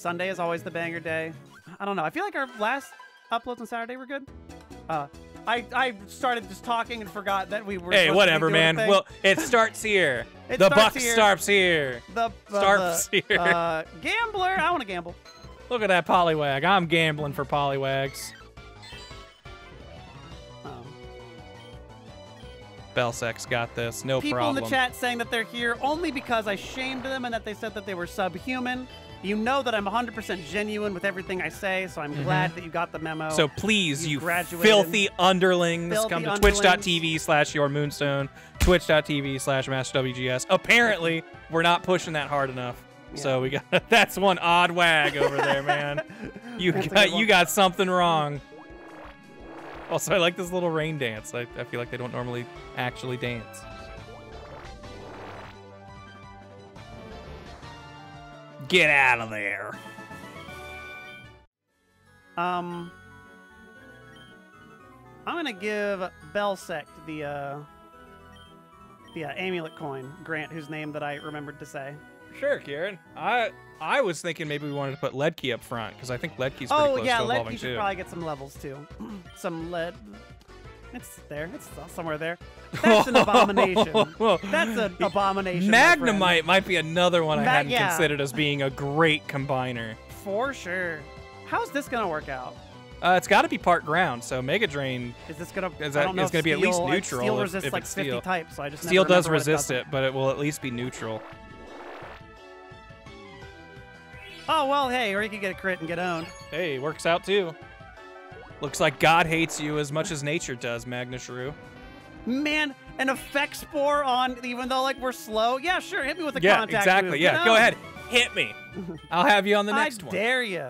Sunday is always the banger day. I don't know. I feel like our last uploads on Saturday were good. I started just talking and forgot that we were. Hey, whatever, man. Well, it starts here. The buck starts here. Gambler. I want to gamble. Look at that Poliwag. I'm gambling for Poliwags. Belsec's got this. No problem. People in the chat saying that they're here only because I shamed them and that they said that they were subhuman. You know that I'm 100% genuine with everything I say, so I'm glad that you got the memo. So please, you filthy underlings, come to twitch.tv/yourmoonstone, twitch.tv/masterwgs. Apparently, we're not pushing that hard enough. Yeah. So we got that's one odd wag over there, man. You got something wrong. Also, I like this little rain dance. I feel like they don't normally actually dance. Get out of there. I'm gonna give Belsec the amulet coin grant, whose name that I remembered to say. Sure, Kieran. I was thinking maybe we wanted to put Ledkey up front because I think Ledkey's pretty close to evolving too. Ledkey should probably get some levels too. Some lead. It's there. It's somewhere there. That's an abomination. That's an abomination. Magnemite might be another one I hadn't considered as being a great combiner. For sure. How's this gonna work out? It's got to be part ground, so Mega Drain is gonna be at least neutral. Steel resists if like 50 types, so I just steel does resist it, but it will at least be neutral. Oh well, hey, or you could get a crit and get owned. Hey, works out too. Looks like God hates you as much as nature does, Magnashrew. Man, an effect spore on, even though like we're slow. Yeah, sure, hit me with a contact exactly. move. Yeah, exactly. Yeah, go ahead, hit me. I'll have you on the next one. I dare you.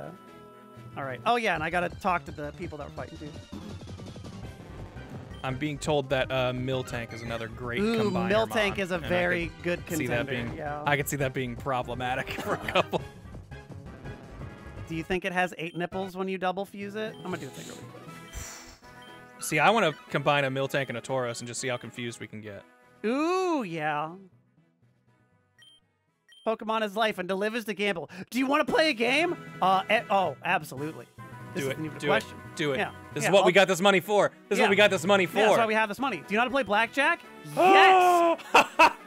All right. Oh yeah, and I gotta talk to the people that were fighting too. I'm being told that Miltank is another great combiner. Miltank is a very good contender. I could see that being problematic for a couple. Do you think it has 8 nipples when you double fuse it? I'm gonna do a thing really quick. See, I want to combine a Miltank and a Tauros and just see how confused we can get. Ooh, yeah. Pokemon is life and to live is to gamble. Do you want to play a game? Oh, absolutely. Do it. Yeah. This is what we got this money for. Yeah, that's why we have this money. Do you know how to play blackjack? Yes.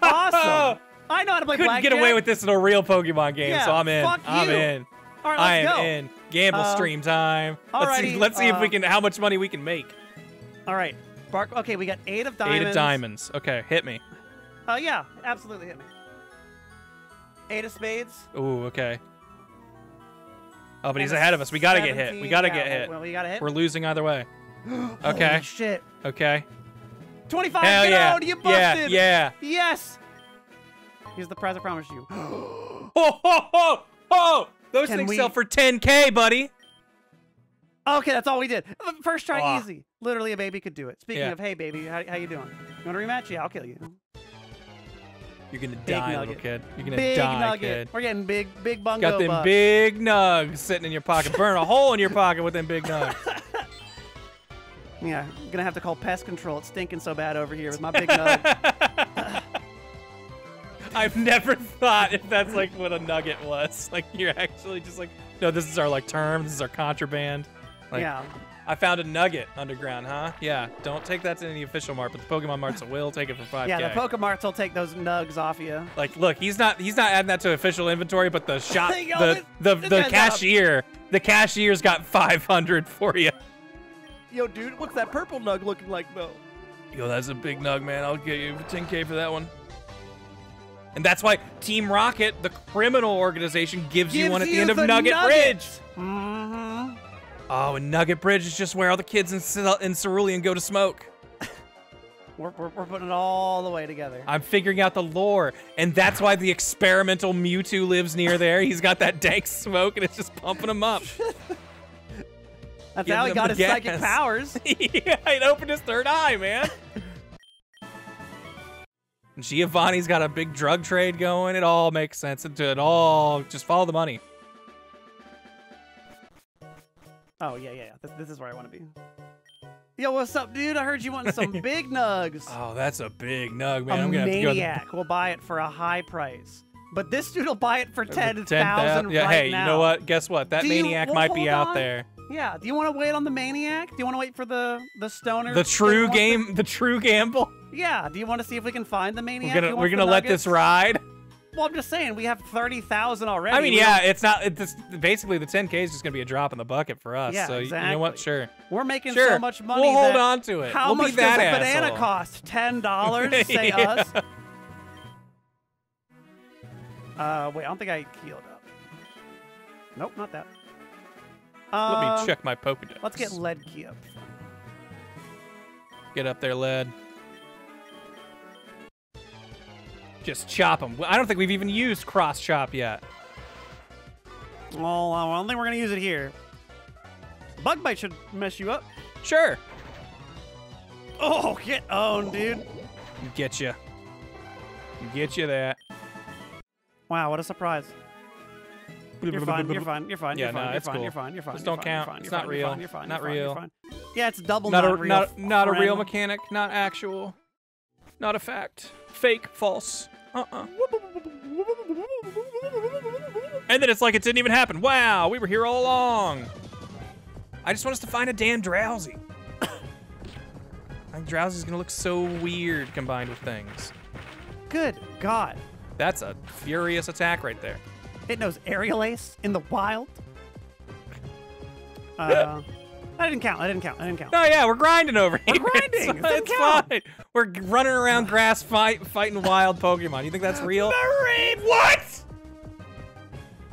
Awesome. I know how to play blackjack. Couldn't get away with this in a real Pokemon game, so I'm in. I'm in. All right, I am in. Gamble stream time. Let's see if we can, how much money we can make. All right. Okay, we got 8 of diamonds. 8 of diamonds. Okay, hit me. Oh, yeah, absolutely hit me. 8 of spades. Ooh, okay. Oh, but he's ahead of us. We got to get hit. We got to get hit. We're losing either way. Okay. Holy shit. Okay. 25. Hell yeah. You busted. Yeah. Yes. Here's the prize I promised you. Oh. Those things sell for 10K, buddy. Okay, that's all we did. First try, easy. Literally, a baby could do it. Speaking of, hey, baby, how you doing? You want a rematch? Yeah, I'll kill you. You're going to die, little kid. You're going to die, kid. We're getting big bungo bucks. Got them big nugs sitting in your pocket. Burn a hole in your pocket with them big nugs. Yeah, I'm going to have to call pest control. It's stinking so bad over here with my big nug. I've never thought if that's like what a nugget was. Like you're actually just like, no, this is our like term. This is our contraband. Like, yeah. I found a nugget underground, huh? Yeah. Don't take that to any official mart, but the Pokemon marts will take it for 5K. Yeah, the Pokemarts will take those nugs off you. Like, look, he's not adding that to official inventory, but the shop, the cashier's got 500 for you. Yo, dude, what's that purple nug looking like though? Yo, that's a big nug, man. I'll get you 10K for that one. And that's why Team Rocket, the criminal organization, gives you one at the end of Nugget Bridge. Mm-hmm. Oh, and Nugget Bridge is just where all the kids in Cerulean go to smoke. we're putting it all the way together. I'm figuring out the lore, and that's why the experimental Mewtwo lives near there. He's got that dank smoke, and it's just pumping him up. That's how he got his psychic powers. Yeah, he opened his third eye, man. Giovanni's got a big drug trade going. It all makes sense. It all just follow the money. Oh yeah. This is where I want to be. Yo, what's up, dude? I heard you want some big nugs. Oh, that's a big nug, man. I'm gonna have to go. We'll buy it for a high price. But this dude will buy it for 10,000 right now. Hey, you know what? Guess what? That maniac might be out there. Yeah. Do you want to wait on the maniac? Do you want to wait for the stoner? The true game. The true gamble. Yeah. Do you want to see if we can find the maniac? We're gonna let this ride. Well, I'm just saying we have 30,000 already. I mean, yeah, it's not. It's basically the 10K is just gonna be a drop in the bucket for us. Yeah, so exactly. You know what? Sure. We're making so much money. We'll hold on to it. How much does a banana cost? $10. Say us. Wait, I don't think I healed up. Nope, not that. Let me check my Pokedex. Let's get Ledkey up. Get up there, Led. Just chop him. I don't think we've even used cross chop yet. Well, I don't think we're going to use it here. Bug Bite should mess you up. Sure. Oh, get owned, dude. Get you. Get you that. Wow, what a surprise. You're fine. Yeah, no, it's cool. You're fine. Just don't count. It's not real. Not real. Yeah, it's double not real. Not a real mechanic. Not actual. Not a fact. Fake. False. And then it's like it didn't even happen. Wow, we were here all along. I just want us to find a damn Drowsy. I think Drowsy's going to look so weird combined with things. Good God. That's a furious attack right there. It knows Aerial Ace in the wild. I didn't count. Oh, yeah, we're grinding over here. We're grinding. It's fine. We're running around grass fighting wild Pokemon. You think that's real? Marine. What?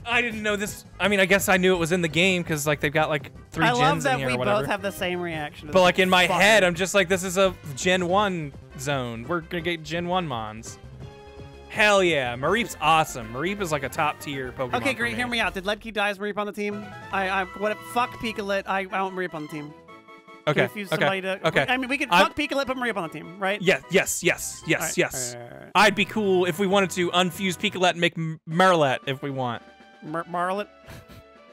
I didn't know this. I mean, I guess I knew it was in the game because, like, they've got, like, three gens in here or whatever. I love that we both have the same reaction. But, like, in my head, I'm just like, this is a Gen 1 zone. We're going to get Gen 1 Mons. Hell yeah, Mareep's awesome. Mareep is like a top tier Pokemon. Okay, great. Hear me out. Did Ledkey die as Mareep on the team? Fuck Pikalit. I want Mareep on the team. Okay. Okay. I mean, we could fuck Pikalit, put Mareep on the team, right? Yes. Right. I'd be cool if we wanted to unfuse Pikalit and make Marlet if we want. Marlet.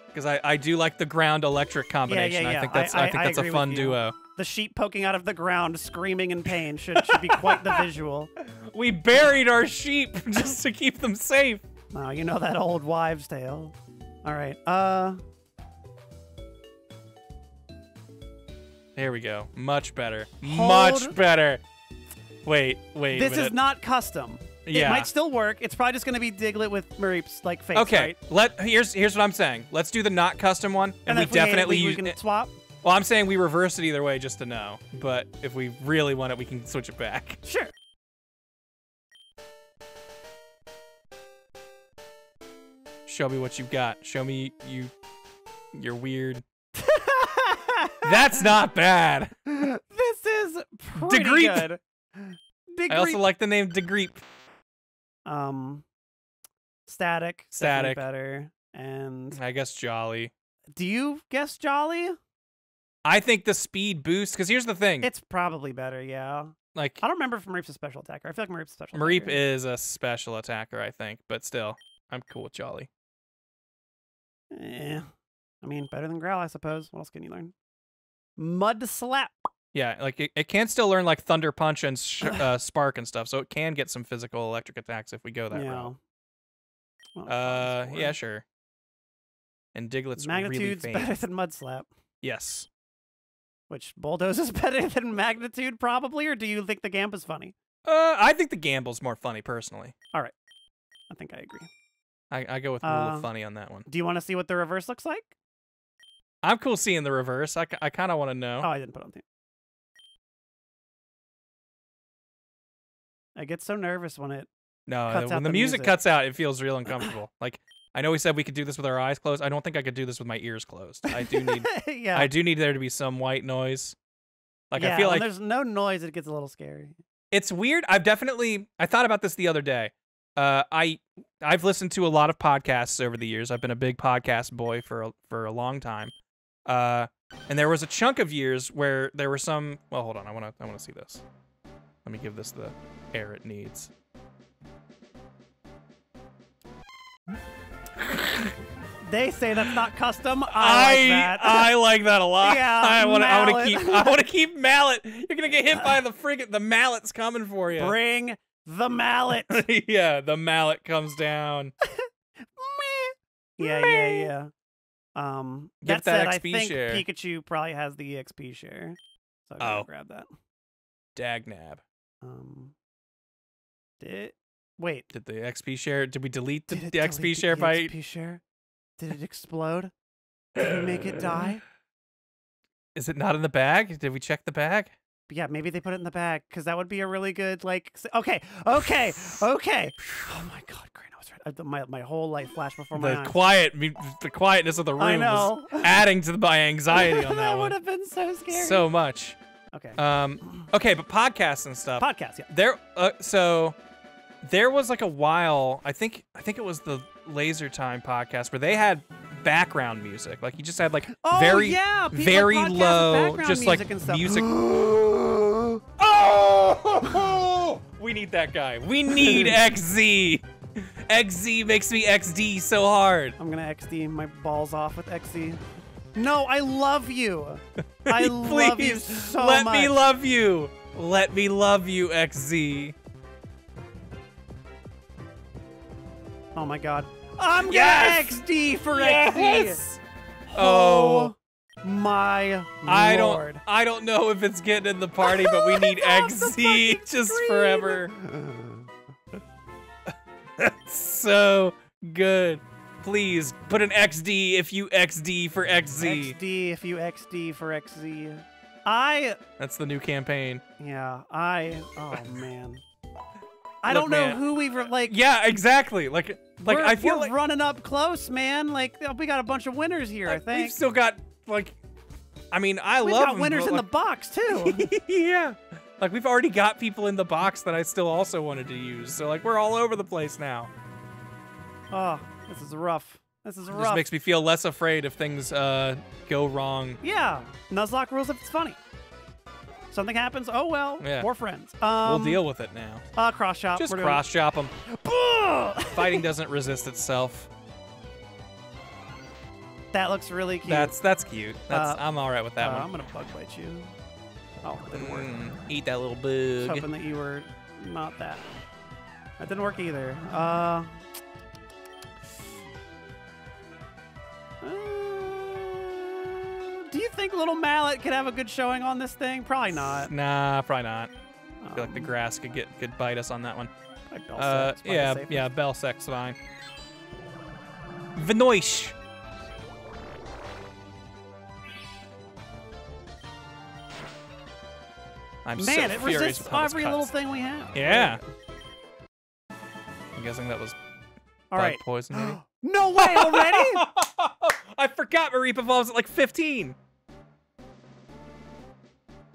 Because I do like the ground electric combination. Yeah. I think that's a fun duo. The sheep poking out of the ground, screaming in pain, should be quite the visual. We buried our sheep just to keep them safe. Oh, you know that old wives' tale. All right. There we go. Much better. Much better. Wait. This is not custom. Yeah. It might still work. It's probably just going to be Diglett with Mareep's like face. Okay. Right? Here's what I'm saying. Let's do the not custom one, and we definitely use it. Swap. Well, I'm saying we reverse it either way just to know, but if we really want it, we can switch it back. Sure. Show me what you got. Show me you're weird. That's not bad. This is pretty DeGreep. Good. DeGreep. I also like the name DeGreep. Static. Better. And I guess Jolly. Do you guess Jolly? I think the speed boost, because here's the thing. It's probably better, yeah. Like, I don't remember if Mareep's a special attacker. I feel like Mareep's a special attacker. Mareep is a special attacker, I think, but still, I'm cool with Jolly. Yeah. I mean, better than Growl, I suppose. What else can you learn? Mud Slap. Yeah, like, it can still learn, like, Thunder Punch and Spark and stuff, so it can get some physical electric attacks if we go that route. Well, yeah, sure. And Diglett's Magnitude's really better than Mud Slap. Yes. Which Bulldoze is better than Magnitude, probably, or do you think the Gamble's funny? I think the Gamble's more funny, personally. All right. I think I agree. I go with rule of funny on that one. Do you want to see what the reverse looks like? I'm cool seeing the reverse. I kind of want to know. Oh, I didn't put on the... I get so nervous when it cuts out when the music cuts out, it feels real uncomfortable. Like... I know we said we could do this with our eyes closed. I don't think I could do this with my ears closed. I do need I do need there to be some white noise. Like I feel like when there's no noise, it gets a little scary. It's weird. I thought about this the other day. I've listened to a lot of podcasts over the years. I've been a big podcast boy for a long time. And there was a chunk of years where there were some hold on, I wanna see this. Let me give this the air it needs. They say that's not custom. I like that. I like that a lot. Yeah, I want to keep Mallet. You're gonna get hit by the mallet's coming for you. Bring The mallet. Yeah, the mallet comes down. Yeah. That said, I think Pikachu probably has the EXP share. So I'm gonna grab that. Dagnab. Did the XP share? Did we delete the XP share by? Did it explode? Did we make it die? Is it not in the bag? Did we check the bag? Yeah, maybe they put it in the bag because that would be a really good like. Okay. Oh my God, Crane, I was right. My whole life flashed before my eyes. The quietness of the room was adding to my anxiety on that, that one. That would have been so scary. So much. Okay. Okay, but podcasts and stuff. Podcasts, yeah. There was like a while, I think it was the Laser Time podcast where they had background music. Like you just had like very low, just like music. Oh, we need that guy. We need XZ. XZ makes me XD so hard. I'm gonna XD my balls off with XZ. No, I love you. I love you so much. Let me love you. Let me love you, XZ. Oh my God. I'm gonna XD for XD. Oh my Lord. I don't know if it's getting in the party, but we need XD just forever. That's so good. Please put an XD if you XD for XZ. XD if you XD for XZ. That's the new campaign. Yeah, oh man. I don't know who we've like. Yeah, exactly. Like I feel like we're running up close, man. Like we got a bunch of winners here. I think we've still got like. I mean, we got winners in the box too. Yeah, like we've already got people in the box that I still also wanted to use. So like we're all over the place now. Oh, this is rough. This makes me feel less afraid if things go wrong. Yeah, Nuzlocke rules if it's funny. Something happens, oh well, we're friends. We'll deal with it now. Cross shop. Just cross shop them. Fighting doesn't resist itself. That looks really cute. That's cute. I'm all right with that one. I'm gonna bug bite you. Oh, it didn't work. Eat that little bug. I was hoping that you were not that. That didn't work either. Do you think Little Mallet could have a good showing on this thing? Probably not. Nah, probably not. I feel like the grass could bite us on that one. Yeah, Belsec's fine. Venoish. I'm Man, so it furious resists every little thing we have. Yeah. I'm guessing that was bug poison maybe? No way already? I forgot Mareep evolves at like 15.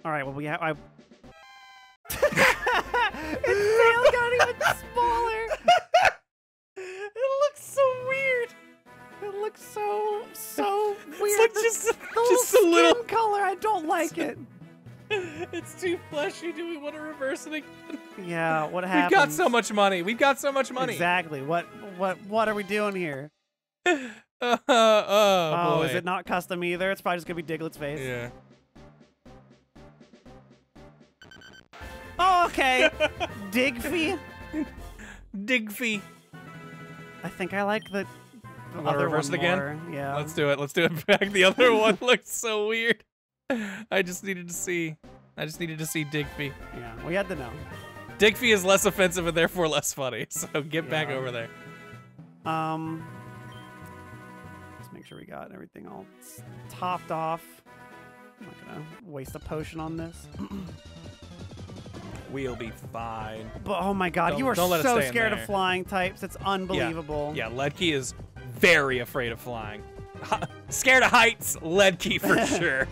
All right, well we have. It got even smaller. It looks so weird. It looks so weird. It's like just a little color. I don't like it. It's too fleshy. Do we want to reverse it again? Yeah. What happened? We've got so much money. Exactly. What are we doing here? Oh, is it not custom either? It's probably just gonna be Diglett's face. Yeah. Oh, okay. Digfee. Digfee. I think I like the other one more. Again? Yeah. Let's do it. Let's do it back. The other one looks so weird. I just needed to see Digfee. Yeah. We had to know. Digfee is less offensive and therefore less funny. So get back over there. Make sure we got everything all topped off. I'm not gonna waste a potion on this. We'll be fine. But oh my God, you are so scared of flying types. It's unbelievable. Yeah, Ledkey is very afraid of flying. Scared of heights, Ledkey for sure.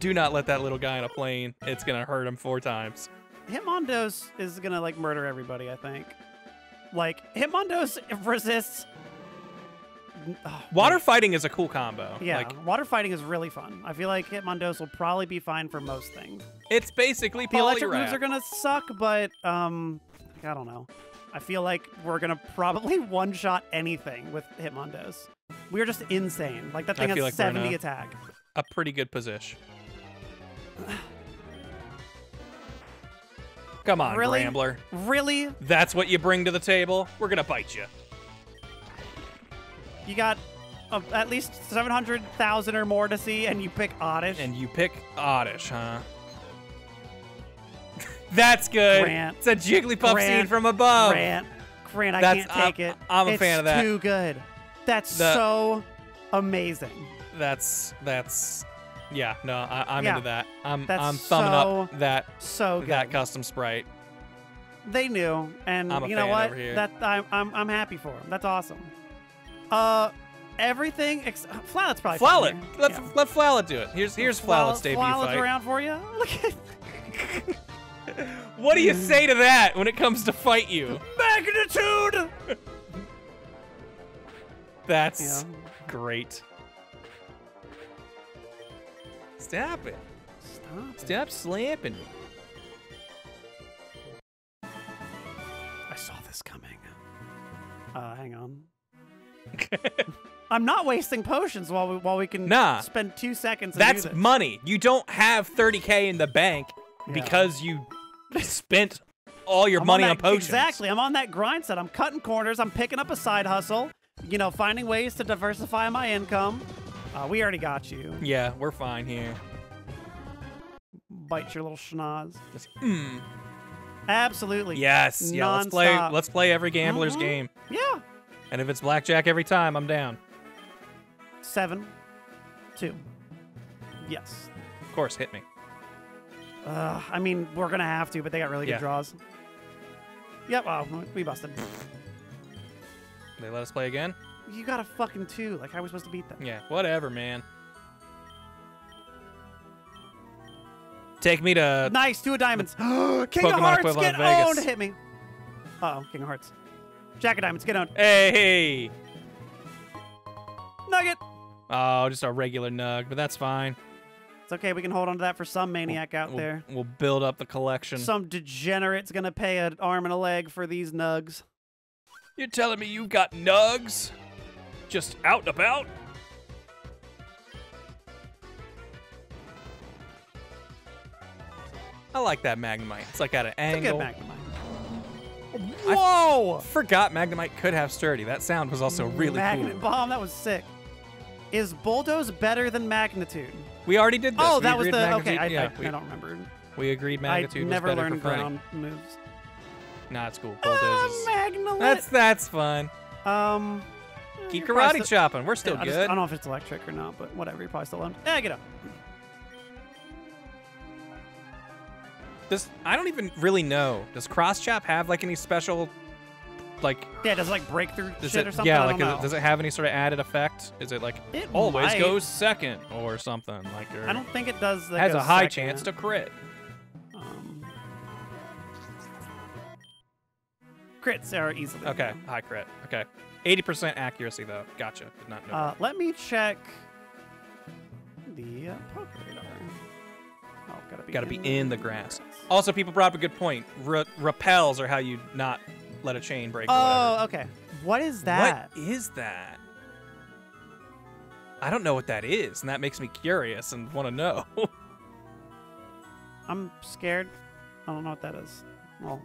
Do not let that little guy in a plane. It's gonna hurt him 4 times. Hitmondos is gonna like murder everybody, I think. Like Hitmondos resists. Water fighting is a cool combo. Yeah, like, water fighting is really fun. I feel like Hitmondos will probably be fine for most things. It's basically the electric moves are gonna suck, but I don't know. I feel like we're gonna probably one-shot anything with Hitmondos. We're just insane. Like that thing has like 70 attack. A pretty good position. Come on, really? Grambler. Really? That's what you bring to the table? We're gonna bite you. You got at least 700,000 or more to see, and you pick Oddish. And you pick Oddish, huh? That's good. Grant. It's a Jigglypuff seen from above. Grant, I can't take it. I'm a fan of that. It's too good. That's so amazing. I'm into that. I'm thumbing up that custom sprite. They knew, and you know what? I'm happy for them. That's awesome. Everything Flawlet's probably Flawlet. Let Flawlet do it. Here's Flawlet's debut fight. Flawlet's around for you. Look at. What do you say to that when it comes to fight you? Magnitude. That's great. Stop it. Stop slapping me. I saw this coming. Hang on. I'm not wasting potions while we can spend 2 seconds. That's money. You don't have 30K in the bank because you spent all your money on potions. Exactly. I'm on that grind set. I'm cutting corners. I'm picking up a side hustle. You know, finding ways to diversify my income. We already got you. Yeah, we're fine here. Bite your little schnoz. Absolutely. Yes. Yeah. Let's play. Let's play every gambler's game. Yeah. And if it's blackjack every time, I'm down. 7-2. Yes. Of course, hit me. I mean, we're gonna have to, but they got really good draws. Yep. Yeah, oh, we busted. They let us play again. You got a fucking 2. Like, how are we supposed to beat them? Yeah, whatever, man. Take me to... Nice, 2 of diamonds. King of Hearts, get owned. Hit me. Uh-oh, King of Hearts. Jack of Diamonds, get owned. Hey. Nugget. Oh, just a regular nug, but that's fine. It's okay, we can hold on to that for some maniac out there. We'll build up the collection. Some degenerate's going to pay an arm and a leg for these nugs. You're telling me you've got nugs? Just out and about? I like that Magnemite. It's like at an angle. It's a good Magnemite. Whoa! I forgot Magnemite could have sturdy. That sound was also really cool. Magnet bomb, that was sick. Is Bulldoze better than Magnitude? We already did this. Oh, that was the Magnitude. Okay. I don't remember. We agreed Magnitude was better for fighting. I never learned ground moves. Nah, it's cool. Bulldozers. Magnemite. That's fun. Keep karate chopping. We're still good. I don't know if it's electric or not, but whatever. You're probably still on. Yeah, get up. I don't even really know. Does cross chop have like any special, like? Yeah, does it like breakthrough shit or something? Yeah, like does it have any sort of added effect? Is it like it always goes second or something? Like I don't think it does. Has a high chance to crit. Crits are easily. Okay, high crit. Okay. 80% accuracy, though. Gotcha. Did not know. Let me check the Poké Radar. Oh, gotta be in the grass. Also, people brought up a good point. Repels are how you not let a chain break or whatever. Okay. What is that? What is that? I don't know what that is, and that makes me curious and want to know. I'm scared. I don't know what that is. Well,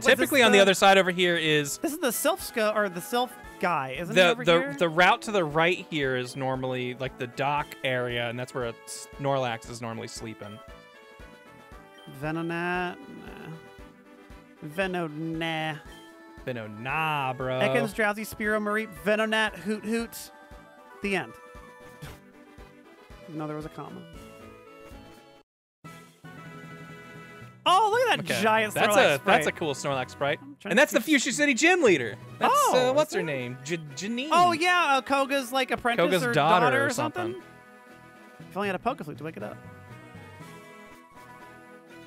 typically on the other side over here is... This is the Sylph guy, isn't it, over here? The route to the right here is normally, like, the dock area, and that's where a Snorlax is normally sleeping. Venonat? Nah. Venonat. Venonat, bro. Ekans, Drowsy, Spiro, Marie, Venonat, Hoot Hoot. The end. No, there was a comma. Oh, look at that giant Snorlax sprite. That's a cool Snorlax sprite. And that's the Fuchsia City Gym Leader. That's, what's her name? Janine. Oh, yeah. Koga's, like, apprentice Koga's or daughter or something. If only had a Pokeflute to wake it up.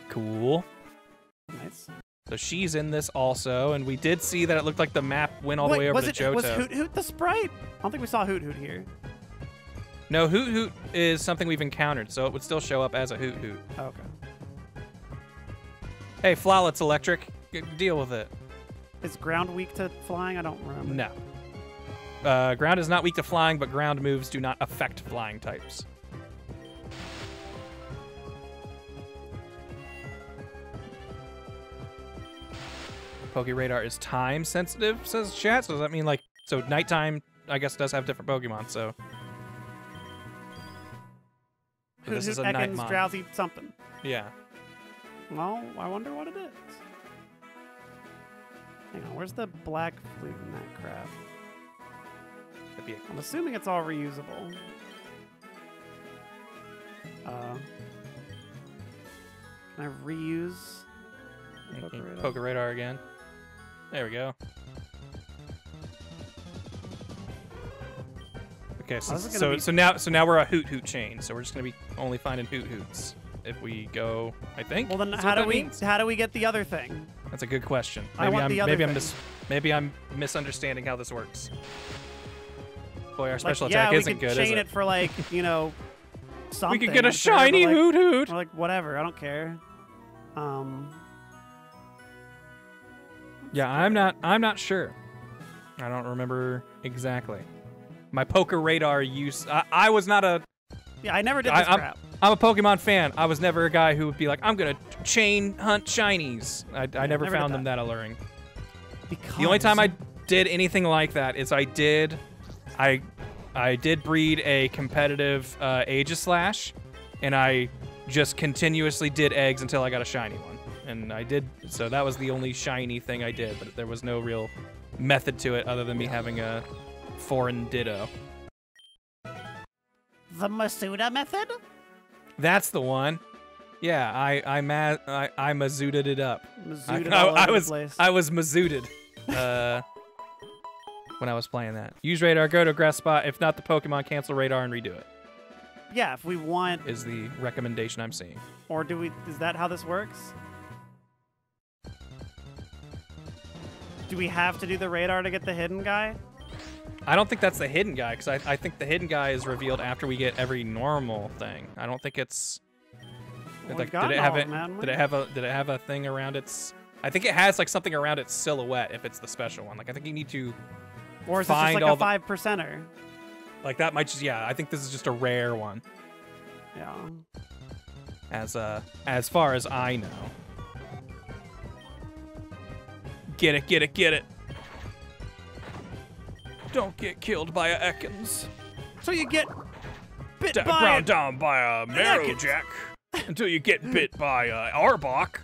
Cool. Nice. So she's in this also, and we did see that it looked like the map went all the way over to Johto. Was Hoot Hoot the sprite? I don't think we saw Hoot Hoot here. No, Hoot Hoot is something we've encountered, so it would still show up as a Hoot Hoot. Oh, okay. Hey, Flawlet's electric. Deal with it. Is ground weak to flying? I don't remember. No. Ground is not weak to flying, but ground moves do not affect flying types. Poké Radar is time sensitive, says chat. So does that mean like, so nighttime, I guess, does have different Pokemon, so. But this is a nightmon. Drowsy something. Yeah. Well, I wonder what it is. Hang on, where's the black flute in that crap? I'm assuming it's all reusable. Can I reuse Poké Radar again? There we go. Okay, so now we're a hoot chain. So we're just gonna be only finding hoots if we go. I think. Well, then how do we get the other thing? That's a good question. Maybe I'm misunderstanding how this works. Boy, our special attack isn't good, is it? Yeah, we could chain it for like, you know, something. We could get a shiny hoot. Or like whatever, I don't care. Yeah, I'm not sure. I don't remember exactly. My Poké Radar use. I was not a. Yeah, I never did this crap. I'm a Pokemon fan. I was never a guy who would be like, I'm gonna chain hunt shinies. I never found them that alluring. Because the only time I did anything like that is I did breed a competitive Aegislash, and I just continuously did eggs until I got a shiny one. And I did. So that was the only shiny thing I did. But there was no real method to it other than me having a foreign ditto. The Masuda method? That's the one. Yeah, I Masuda'd it up. Masuda'd I was Masuda'd when I was playing that. Use radar, go to a grass spot. If not the Pokemon, cancel radar and redo it. Yeah, if we want is the recommendation I'm seeing. Or do we is that how this works? Do we have to do the radar to get the hidden guy? I don't think that's the hidden guy, because I think the hidden guy is revealed after we get every normal thing. I don't think it's. Well, like, did it have a thing around its? I think it has like something around its silhouette if it's the special one. Like I think you need to. Or is find it just like a 5%er? Like that might just yeah. I think this is just a rare one. Yeah. As far as I know. Get it! Get it! Get it! Don't get killed by a Ekans. So you get bit by ground down by a Marrowjack until you get bit by a Arbok.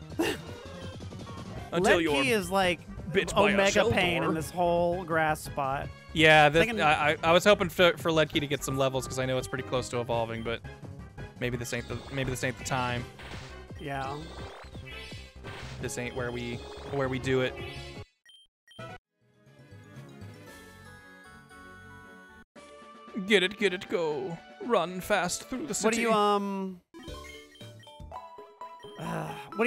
Until you're is like bit Omega Pain in this whole grass spot. Yeah, I was hoping for Ledkey to get some levels because I know it's pretty close to evolving, but maybe this ain't the time. Yeah. This ain't where we do it. Get it, go! Run fast through the city. What are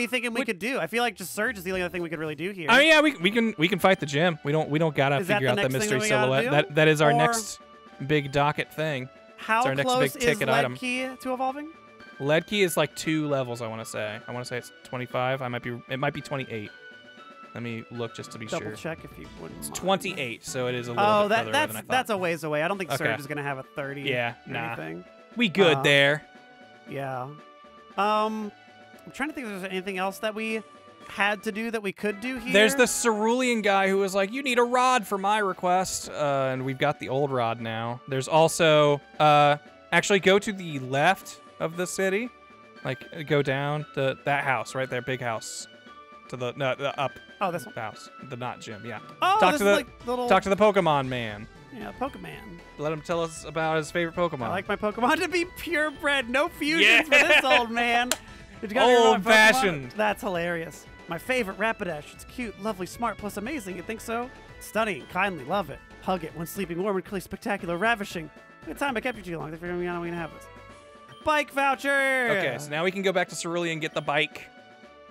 you thinking we could do? I feel like just Surge is the only other thing we could really do here. Oh yeah, we can fight the gym. We don't gotta figure out the mystery silhouette. That is our next big docket thing. How it's our next big ticket item. How close is Ledkey to evolving? Ledkey is like 2 levels. I want to say it's 25. It might be 28. Let me look just to be sure. Double check if you wouldn't mind. It's 28, so it is a little bit further away than I thought. That's a ways away. I don't think Surge is going to have a 30 or anything. We good there. Yeah. I'm trying to think if there's anything else that we had to do that we could do here. There's the cerulean guy who was like, you need a rod for my request, and we've got the old rod now. There's also, actually go to the left of the city. Like, go down to that house right there, big house. To the up. Oh, this one. The house, the not gym. Yeah. Oh, talk to the like little... talk to the Pokemon man. Yeah, Pokemon. Let him tell us about his favorite Pokemon. I like my Pokemon to be purebred, no fusions for this old man. Old-fashioned. That's hilarious. My favorite Rapidash. It's cute, lovely, smart, plus amazing. You think so? Stunning, kindly, love it, hug it when sleeping, warm and clean, spectacular, ravishing. Good time I kept you too long. They're figuring me out how we can have this. Bike voucher. Okay, so now we can go back to Cerulean and get the bike.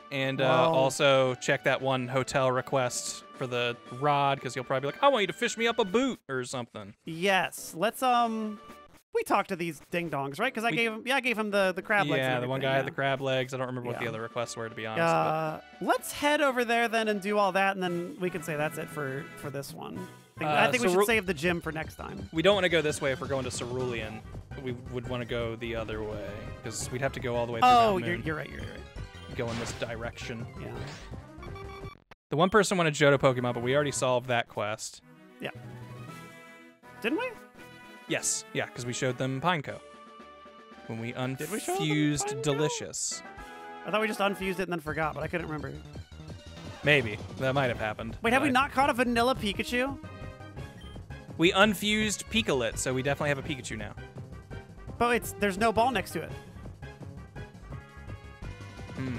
And also check that one hotel request for the rod, because you'll probably be like, I want you to fish me up a boot or something. Yes, let's we talked to these ding dongs, right? Because I gave him the crab legs. Yeah, the one guy had the crab legs. I don't remember what the other requests were, to be honest. Let's head over there then and do all that, and then we can say that's it for this one. I think we should save the gym for next time. We don't want to go this way if we're going to Cerulean. We would want to go the other way because we'd have to go all the way through Mount Moon. You're right. Go in this direction. Yeah. The one person wanted Johto Pokemon, but we already solved that quest. Yeah. Didn't we? Yes. Yeah, because we showed them Pineco. When we unfused Delicious. I thought we just unfused it and then forgot, but I couldn't remember. Maybe. That might have happened. Wait, have we not caught a vanilla Pikachu? We unfused Pikalit, so we definitely have a Pikachu now. But it's there's no ball next to it. Hmm.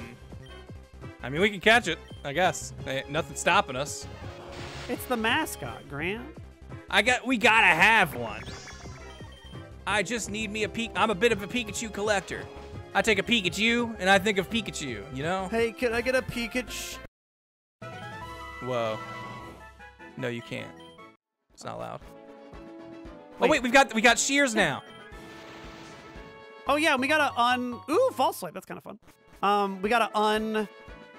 I mean, we can catch it, I guess. Nothing's stopping us. It's the mascot, Grant. We gotta have one. I just need me a Pikachu. I'm a bit of a Pikachu collector. I take a Pikachu and I think of Pikachu, you know? Hey, can I get a Pikachu? Whoa. No, you can't. It's not loud. Wait. Oh wait, we got shears now. Oh yeah, we got to Ooh, false swipe. That's kind of fun. We got to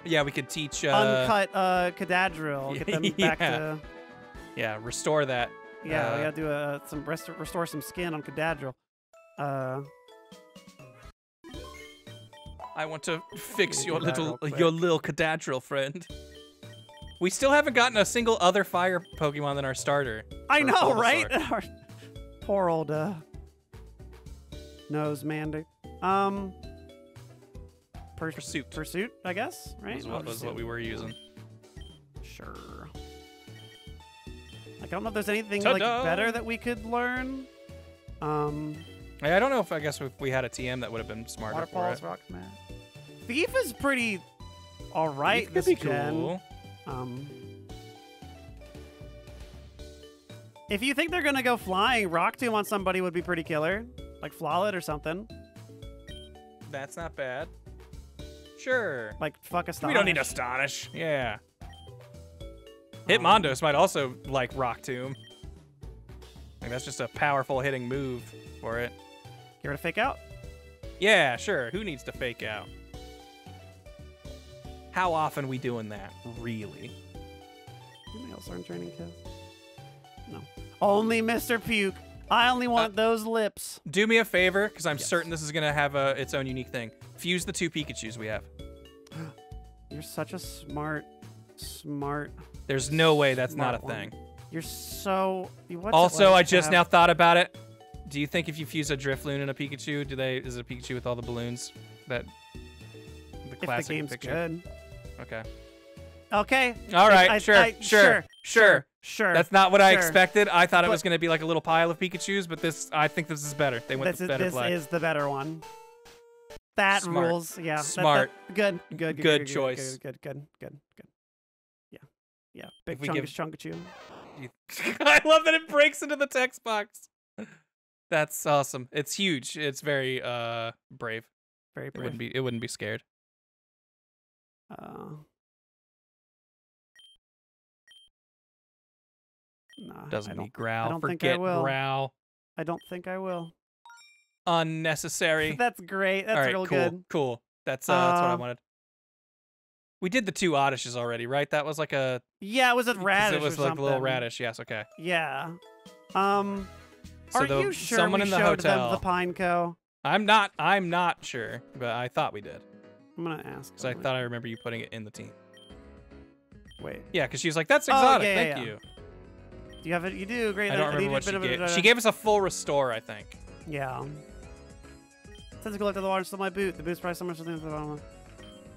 Yeah, we could teach uncut Cadadrill. Get them back to. Yeah, restore that. Yeah, we gotta do some restore some skin on Cadadrill. I want to fix your little Cadadrill friend. We still haven't gotten a single other fire Pokemon than our starter. I know, right? Our poor old nose Mandy. Pursuit, I guess, right? That was what we were using. Sure. Like, I don't know if there's anything like better that we could learn. I don't know if we had a TM that would have been smarter. Waterfalls, rock smash. Thief is pretty all right. Thief could be cool. If you think they're gonna go flying, Rock Tomb on somebody would be pretty killer, like Flawlet or something. That's not bad. Sure. Like, fuck Astonish. We don't need Astonish. Yeah. Hitmondos might also like Rock Tomb. Like, that's just a powerful hitting move for it. Get rid of Fake Out? Yeah, sure. Who needs to Fake Out? How often we doing that, really? Anybody else learn Draining Kiss? No. Only Mr. Puke. I only want those lips. Do me a favor, because I'm certain this is going to have its own unique thing. Fuse the two Pikachus we have. You're such a smart. There's no way that's not a thing. You're so. Also, I just now thought about it. Do you think if you fuse a Driftloon and a Pikachu, is it a Pikachu with all the balloons? That the classic. If the game's good. Okay. Okay. All right. Sure. That's not what I expected. I thought it was going to be like a little pile of Pikachus, but I think this is better. They went the better play. This is the better one. That Smart. Rules, yeah. Smart. Good choice. Good. Yeah. Big Chunkachu. I love that it breaks into the text box. That's awesome. It's huge. It's very brave. Very brave. It wouldn't be scared. Nah, doesn't need growl. I don't think I will. Growl. I don't think I will. Unnecessary. That's great. That's real good. Cool. That's what I wanted. We did the two Oddishes already, right? That was like a it was a radish. It was like a little radish. Yes. Okay. Yeah. So are you sure someone in the hotel them the Pineco? I'm not sure, but I thought we did. I'm gonna ask. Because I thought I remember you putting it in the team. Wait. Yeah, because she was like, "That's exotic. Thank you." Do you have it? You do. Great. I don't remember what she gave. She gave us a full restore, I think. Yeah. Since I collected the water, still my boot. The boot's probably somewhere something at the bottom.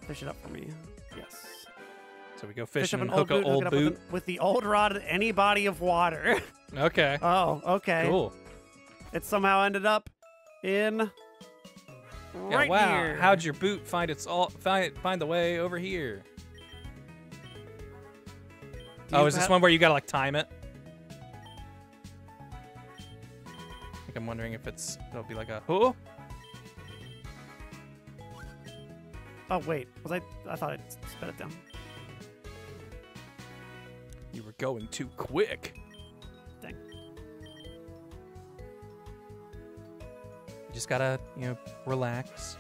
Fish it up for me. Yes. So we go fishing and hook an old boot. With the old rod in any body of water. Okay. Oh, okay. Cool. It somehow ended up in right here. How'd your boot find the way over here? Oh, is this one where you gotta like time it? I'm wondering if it'll be like a who? Oh wait, I thought I'd sped it down. You were going too quick. Dang. You just gotta, relax.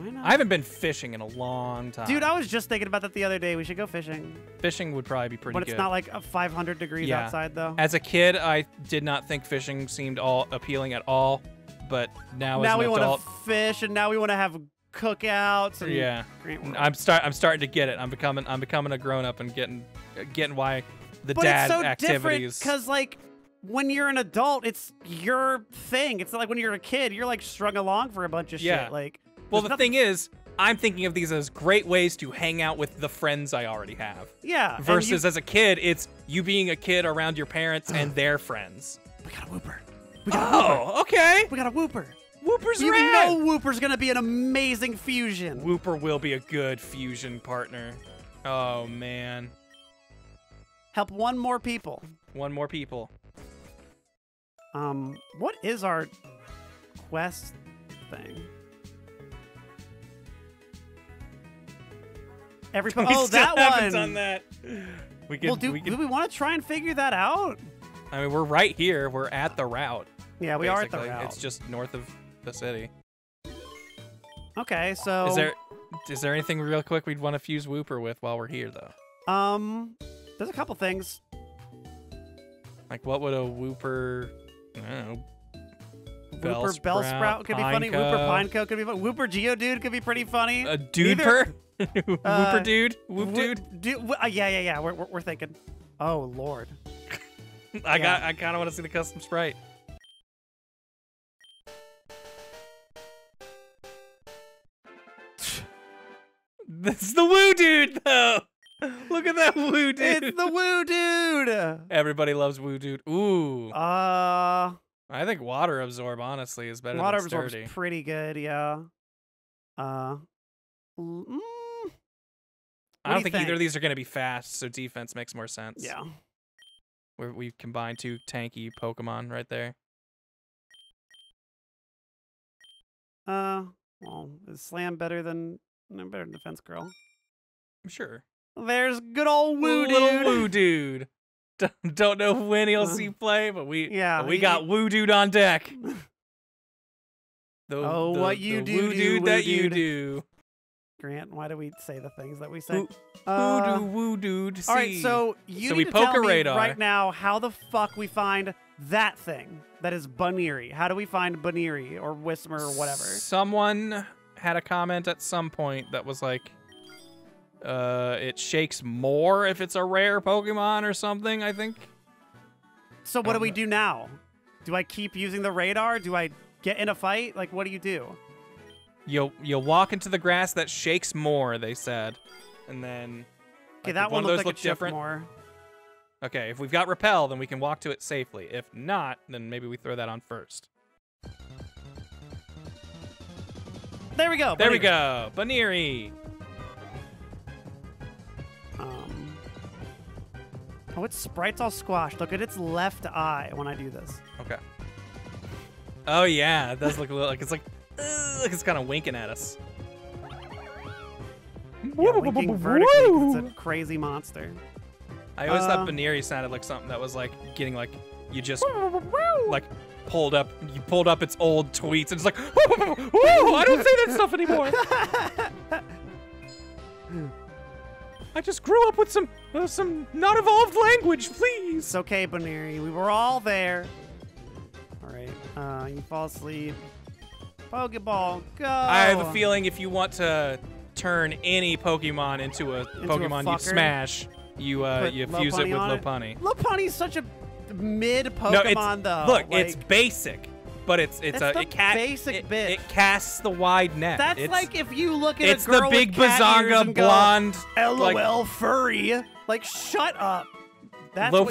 I know. I haven't been fishing in a long time. Dude, I was just thinking about that the other day. We should go fishing. Fishing would probably be pretty good. But it's not like 500 degrees outside, though. As a kid, I did not think fishing seemed appealing at all. But now as an adult... Now we want to fish, and now we want to have cookouts. And yeah, I'm starting to get it. I'm becoming a grown up and getting why the dad activities. But it's so different because like when you're an adult, it's your thing. It's not like when you're a kid, you're like strung along for a bunch of shit. Like, well, the thing is, I'm thinking of these as great ways to hang out with the friends I already have. Yeah. Versus as a kid, it's you being a kid around your parents and their friends. We got a Wooper. Okay. We got a Wooper. Wooper's rad. You know Wooper's going to be an amazing fusion. Wooper will be a good fusion partner. Oh, man. Help one more people. One more people. What is our quest thing? Oh, that one. We haven't done that. We could, well, do we want to try and figure that out? I mean, we're right here. We're at the route. Yeah, we basically are at the route. It's just north of the city. Okay, so is there anything real quick we'd want to fuse Wooper with while we're here, though? There's a couple things. Like, what would a Wooper? I don't know. Wooper Bellsprout could be funny. Wooper Pineco could be funny. Wooper Geodude could be pretty funny. A Dudeper. Wooper dude, Whoop dude. Yeah. We're thinking. Oh Lord. I kind of want to see the custom sprite. That's the Woo dude though. Look at that Woo dude. It's the Woo dude. Everybody loves Woo dude. Ooh. I think water absorb honestly is better. Water absorb is pretty good. Yeah. I don't think either of these are going to be fast, so defense makes more sense. Yeah. We've combined two tanky Pokemon right there. Well, is Slam better than Defense Girl? Sure. There's good old Woo Dude. Little Woo Dude. Don't know when he'll see play, but we got Woo Dude on deck. The Woo Dude. Grant, why do we say the things that we say? Woo dude. All right, so you need to tell me right now how the fuck we find that thing that is Buneary. How do we find Buneary or Whismer or whatever? Someone had a comment at some point that was like, it shakes more if it's a rare Pokemon or something, I think. So what do we do now? Do I keep using the radar? Do I get in a fight? Like, what do you do? You'll walk into the grass that shakes more, they said, and then okay, like, that one looks like it shakes more. Okay, if we've got repel, then we can walk to it safely. If not, then maybe we throw that on first. There we go. There we go. Buneary. Oh, its sprite's all squashed. Look at its left eye when I do this. Okay. Oh yeah, it does look a little like it's like. It's kind of winking at us. Yeah, winking vertically because it's a crazy monster. I always thought Buneary sounded like something that was like getting like you just like pulled up its old tweets and it's like whoa, I don't say that stuff anymore. I just grew up with some not evolved language, please. It's okay, Buneary. We were all there. All right. You fall asleep. Pokeball, go! I have a feeling if you want to turn any Pokemon into a Pokemon you smash, you fuse it with Lopunny. Lopunny's such a mid Pokemon though. Look, like, it's basic, but it casts the wide net. That's like if you look at a girl with cat ears and go, LOL like, furry. Like, shut up. That's how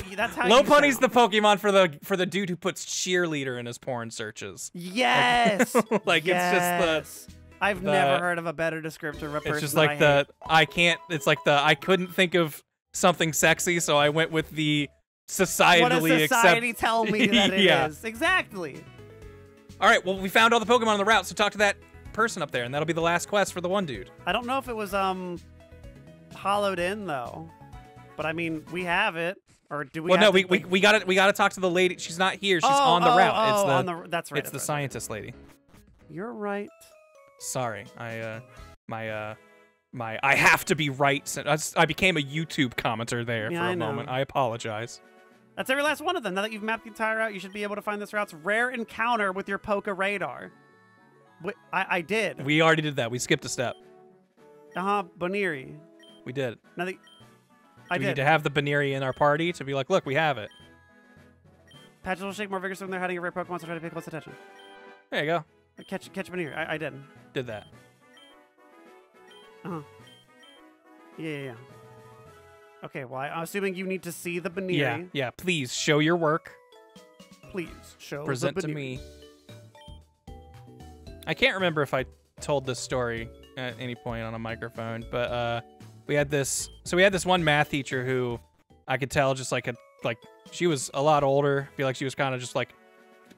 Lopunny's the Pokemon for the dude who puts cheerleader in his porn searches. Yes. Like it's just the. I've never heard of a better descriptor of a person. It's just like It's like I couldn't think of something sexy, so I went with the societally. What does society tell me that it is? Exactly. All right. Well, we found all the Pokemon on the route, so talk to that person up there, and that'll be the last quest for the one dude. I don't know if it was hollowed in though, but I mean we have it. Or do we? Well, no, we got it. We got to talk to the lady. She's not here. She's on the route. That's right. It's the scientist lady. You're right. Sorry, I have to be right. I became a YouTube commenter there for a moment. I apologize. That's every last one of them. Now that you've mapped the entire route, you should be able to find this route's rare encounter with your Poké Radar. Wait, I did. We already did that. We skipped a step. Uh-huh, Buneary. We did. Nothing. I did. We need to have the Buneary in our party to be like, look, we have it. Patches will shake more vigorously when they're hiding a rare Pokemon, so try to pay close attention. There you go. Catch Buneary. I did. Did that. Uh-huh. Yeah. Okay, well, I'm assuming you need to see the Buneary. Yeah, please show your work. Please show Present to me. I can't remember if I told this story at any point on a microphone, but we had this one math teacher who I could tell just like she was a lot older. I feel like she was kind of just like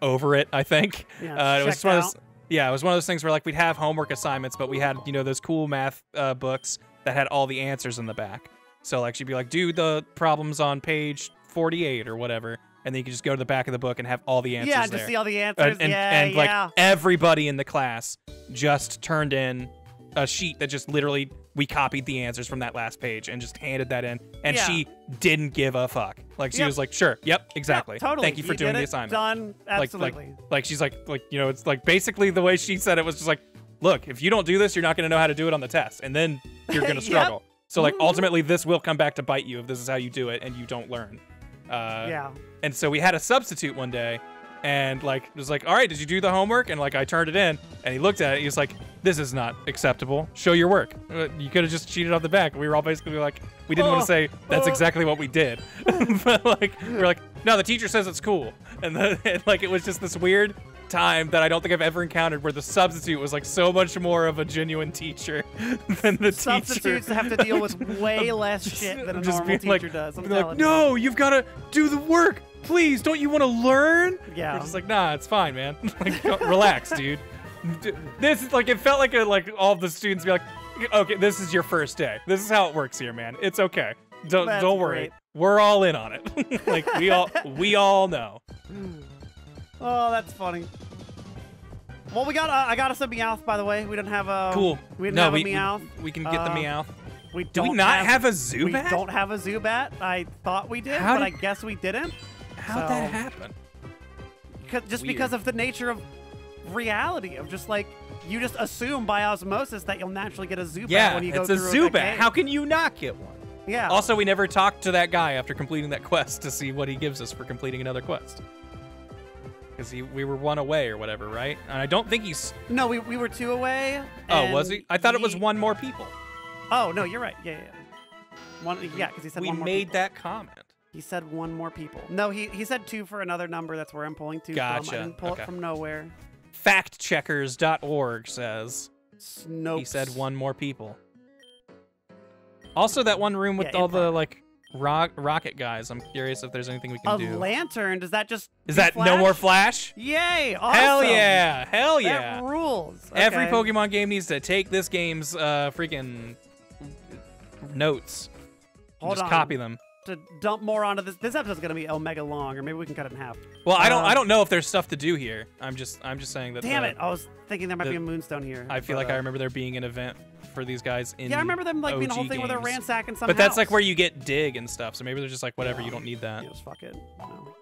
over it, I think. Yeah, it was one of those things where like we'd have homework assignments, but we had, you know, those cool math books that had all the answers in the back. So like she'd be like, do the problems on page 48 or whatever. And then you can just go to the back of the book and have all the answers there. Yeah, just see all the answers. And like everybody in the class just turned in a sheet that just literally we copied the answers from that last page and just handed that in. And she didn't give a fuck. Like she was like, sure, yep, exactly. Yep, totally. Thank you for doing the assignment. Done. Absolutely. Like she's like, you know, it's like basically the way she said it was just like, look, if you don't do this, you're not going to know how to do it on the test, and then you're going to struggle. So like ultimately, this will come back to bite you if this is how you do it and you don't learn. And so we had a substitute one day, and like it was like, all right, did you do the homework? And like I turned it in, and he looked at it. He was like, this is not acceptable. Show your work. You could have just cheated off the back. We were all basically like, we didn't want to say that's exactly what we did, but like we're like, no, the teacher says it's cool. And like it was just this weird time that I don't think I've ever encountered where the substitute was like so much more of a genuine teacher than the substitutes teacher. Have to deal with way less shit than a normal teacher does. I'm telling you. No, you've got to do the work. Please, don't you want to learn? Yeah. It's just like, nah, it's fine, man. Like, relax, dude. This is like, it felt like all the students be like, okay, this is your first day. This is how it works here, man. It's okay. Don't worry. Great. We're all in on it. Like we all know. Oh, that's funny. Well, we got I got us a Meowth, by the way. We didn't have a we didn't have a Meowth. We can get the Meowth. Do we not have a Zubat? We don't have a Zubat. I thought we did, but I guess we didn't. How'd that happen? Just because of the nature of reality of just like you just assume by osmosis that you'll naturally get a Zubat when you go through. Yeah, it's a Zubat. How can you not get one? Yeah. Also, we never talked to that guy after completing that quest to see what he gives us for completing another quest. Because we were one away or whatever, right? And I don't think he's... No, we were two away. Oh, was he? I thought it was one more people. Oh, no, you're right. Yeah. Because he said one more people. We made that comment. He said one more people. No, he said two for another number. That's where I'm pulling two from. I didn't pull it from nowhere. Factcheckers.org says... Snopes. He said one more people. Also, that one room with all the, like... rocket guys. I'm curious if there's anything we can do. A lantern? Does that just flash? No more flash? Yay! Awesome. Hell yeah! That rules. Okay. Every Pokemon game needs to take this game's freaking notes. Just copy them. To dump more onto this. This episode's gonna be omega long, or maybe we can cut it in half. Well, I don't know if there's stuff to do here. I'm just saying that. Damn it! I was thinking there might be a moonstone here. I feel like I remember there being an event for these guys in I remember them like being a whole thing where they're ransacking something. But that's like where you get dig and stuff. So maybe they're just like whatever, you don't need that. Just fuck it. No.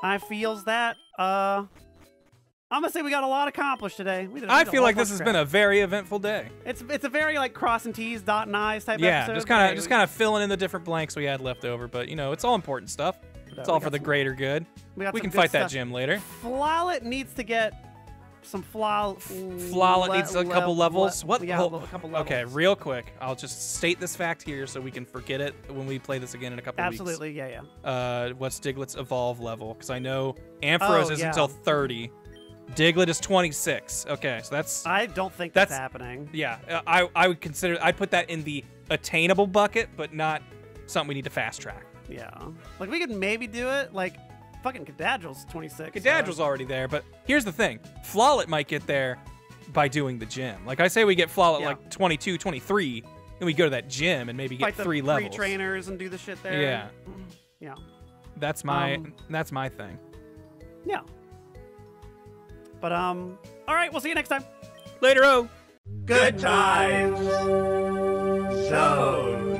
I feels that. I'm gonna say we got a lot accomplished today. I feel like this has been a very eventful day. It's a very like crossing T's, dotting I's type episode. Yeah, just kind of filling in the different blanks we had left over, but you know, it's all important stuff. It's all for the greater good. We can fight that gym later. Flawlet needs to get some Flawlet needs a couple levels. What? Yeah, a couple levels. Okay, real quick. I'll just state this fact here so we can forget it when we play this again in a couple weeks. Absolutely, yeah. What's Diglett's evolve level? Because I know Ampharos isn't until 30. Diglett is 26. Okay, so that's... I don't think that's happening. Yeah, I would consider... I'd put that in the attainable bucket, but not something we need to fast track. Yeah. Like, we could maybe do it. Like, fucking Cadadril's 26. Cadadril's already there, but here's the thing. Flawlet might get there by doing the gym. Like, I say we get Flawlet, like, 22, 23, and we go to that gym and maybe get three levels. Fight the free trainers and do the shit there. Yeah. Yeah. That's my thing. Yeah. But, all right, we'll see you next time. Later-o. Good times. Zone.